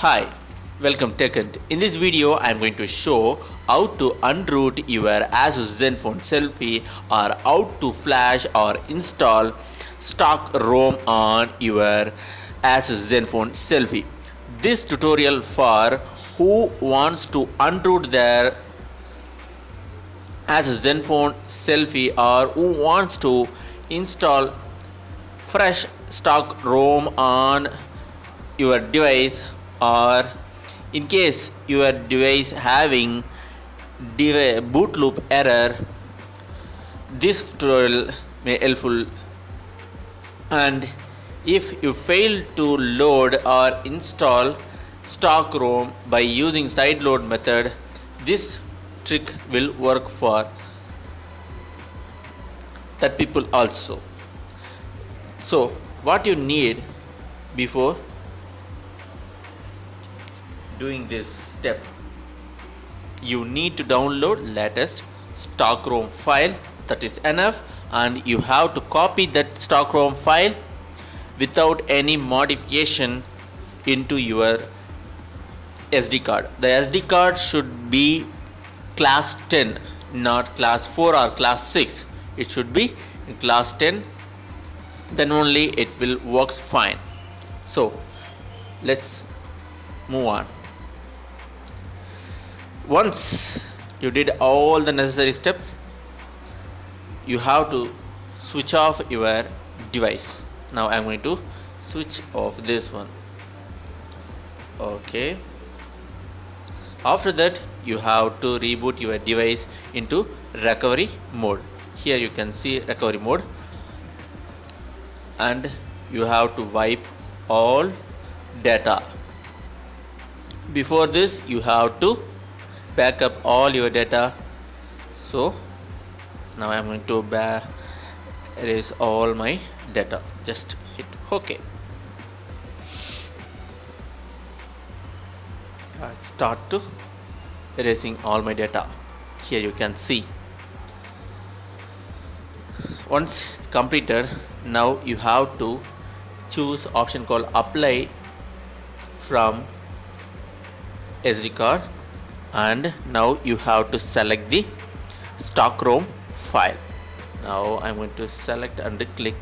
Hi, welcome Techhunt. In this video, I am going to show how to unroot your Asus Zenfone Selfie or how to flash or install stock ROM on your Asus Zenfone Selfie. This tutorial for who wants to unroot their Asus Zenfone Selfie or who wants to install fresh stock ROM on your device, or in case your device having boot loop error, this tutorial may be helpful. And if you fail to load or install stock ROM by using side load method, this trick will work for that people also. So what you need before doing this step, you need to download latest stock ROM file, that is enough, and you have to copy that stock ROM file without any modification into your SD card. The SD card should be class 10, not class 4 or class 6. It should be class 10, then only it will works fine. So let's move on. Once you did all the necessary steps, you have to switch off your device. Now I'm going to switch off this one. Okay. After that, you have to reboot your device into recovery mode. Here you can see recovery mode, and you have to wipe all data. Before this, you have to back up all your data. So now I am going to erase all my data. Just hit OK. I start to erasing all my data. Here you can see. Once it's completed, now you have to choose option called apply from SD card, and now you have to select the stock ROM file. Now I'm going to select and click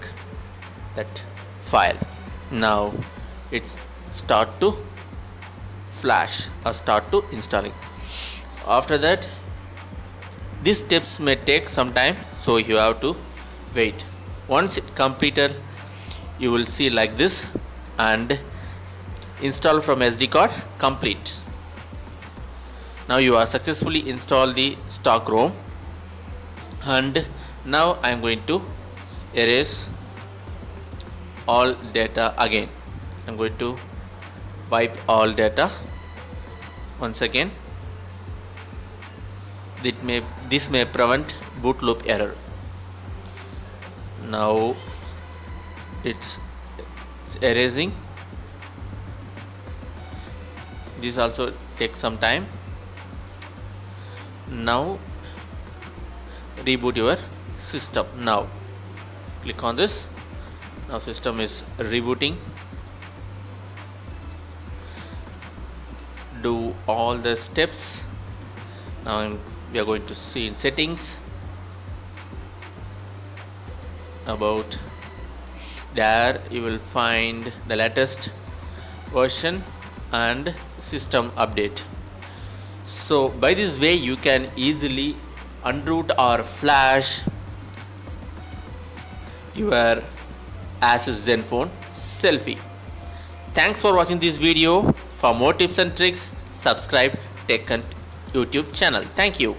that file. Now it's start to flash or start to installing. After that, these steps may take some time, so you have to wait. Once it completed, you will see like this, and install from SD card complete. Now you are successfully installed the stock ROM, and now I am going to erase all data again. I am going to wipe all data once again. This may prevent boot loop error. Now it's erasing. This also takes some time. Now reboot your system. Now click on this. Now system is rebooting. Do all the steps. Now we are going to see in settings about. There you will find the latest version and system update. So by this way, you can easily unroot or flash your Asus Zenfone Selfie. Thanks for watching this video. For more tips and tricks, subscribe Techhunt YouTube channel. Thank you.